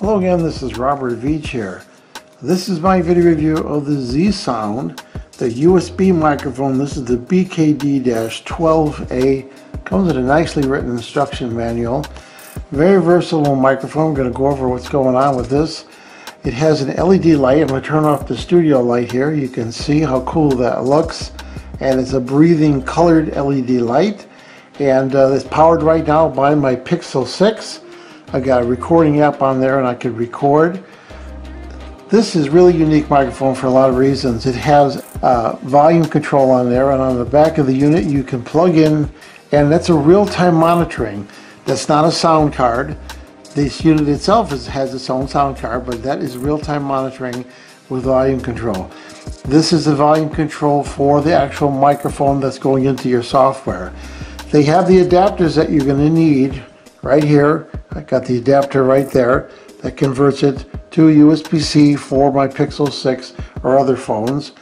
Hello again, this is Robert Veach here. This is my video review of the Z-Sound, the USB microphone. This is the BKD-12A. Comes in a nicely written instruction manual. Very versatile microphone. I'm going to go over what's going on with this. It has an LED light. I'm going to turn off the studio light here. You can see how cool that looks. And it's a breathing colored LED light. And it's powered right now by my Pixel 6. I got a recording app on there and I could record. This is really unique microphone for a lot of reasons. It has volume control on there, and on the back of the unit you can plug in, and that's a real-time monitoring. That's not a sound card. This unit itself has its own sound card, but that is real-time monitoring with volume control. This is the volume control for the actual microphone that's going into your software. They have the adapters that you're going to need right here. I got the adapter right there that converts it to USB-C for my Pixel 6 or other phones.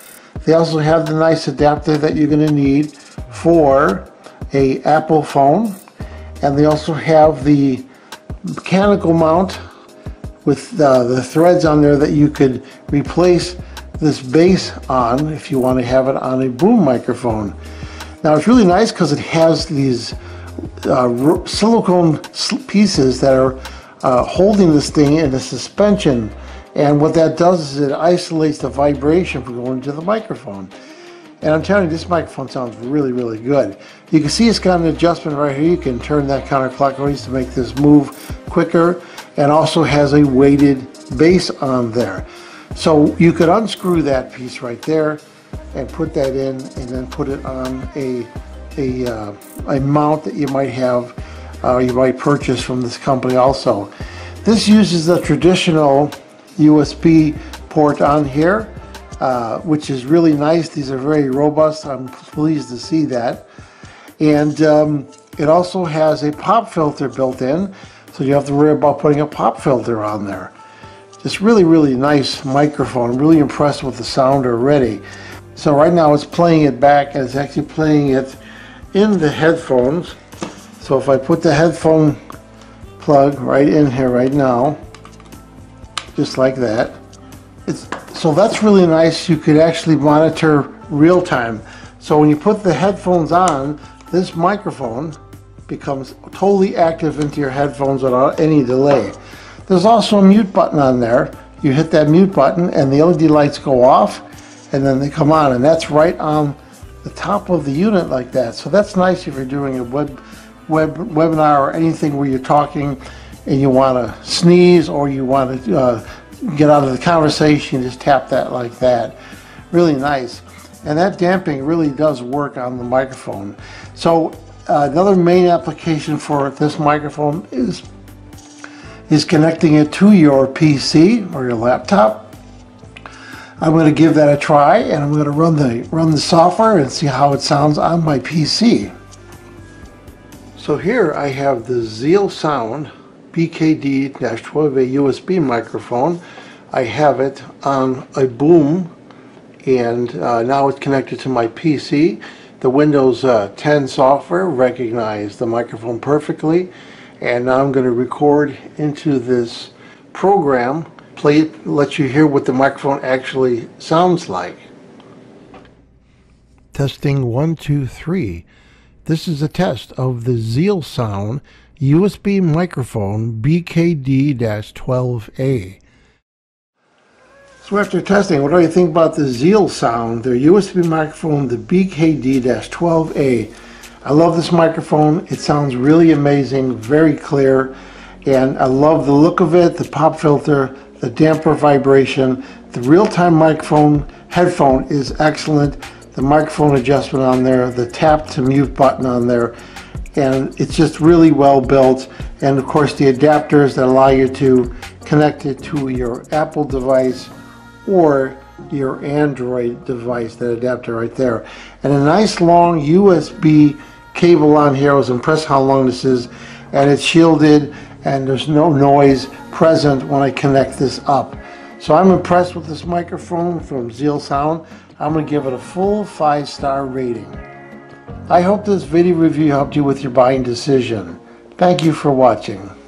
They also have the nice adapter that you're going to need for an Apple phone, and they also have the mechanical mount with the threads on there that you could replace this base on if you want to have it on a boom microphone. Now it's really nice because it has these silicone pieces that are holding this thing in a suspension, and what that does is it isolates the vibration from going to the microphone. And I'm telling you, this microphone sounds really, really good. You can see it's got an adjustment right here. You can turn that counterclockwise to make this move quicker, and also has a weighted base on there. So you could unscrew that piece right there and put that in, and then put it on a mount that you might have, you might purchase from this company also. This uses the traditional USB port on here, which is really nice. These are very robust. I'm pleased to see that. And it also has a pop filter built in, so you have to worry about putting a pop filter on there. Just really, really nice microphone. I'm really impressed with the sound already. So right now it's playing it back, and it's actually playing it in the headphones. So if I put the headphone plug right in here right now, just like that, so that's really nice. You could actually monitor real time. So when you put the headphones on, this microphone becomes totally active into your headphones without any delay. There's also a mute button on there. You hit that mute button and the LED lights go off, and then they come on, and that's right on the top of the unit like that. So that's nice if you're doing a webinar or anything where you're talking and you want to sneeze or you want to get out of the conversation, just tap that like that. Really nice. And that damping really does work on the microphone. So another main application for this microphone is connecting it to your PC or your laptop. I'm going to give that a try, and I'm going to run the software and see how it sounds on my PC. So here I have the Z-Sound BKD-12A USB microphone. I have it on a boom, and now it's connected to my PC. The Windows 10 software recognized the microphone perfectly, and now I'm going to record into this program. Play it, let you hear what the microphone actually sounds like. Testing 1, 2, 3. This is a test of the Z-Sound USB microphone BKD-12A. So after testing, what do you think about the Z-Sound, their USB microphone, the BKD-12A? I love this microphone. It sounds really amazing, very clear, and I love the look of it, the pop filter, the damper vibration. The real-time microphone headphone is excellent. The microphone adjustment on there, the tap to mute button on there, and it's just really well built. And of course the adapters that allow you to connect it to your Apple device or your Android device, that adapter right there. And a nice long USB cable on here. I was impressed how long this is, and it's shielded, and there's no noise present when I connect this up. So I'm impressed with this microphone from Z-Sound. I'm going to give it a full 5-star rating. I hope this video review helped you with your buying decision. Thank you for watching.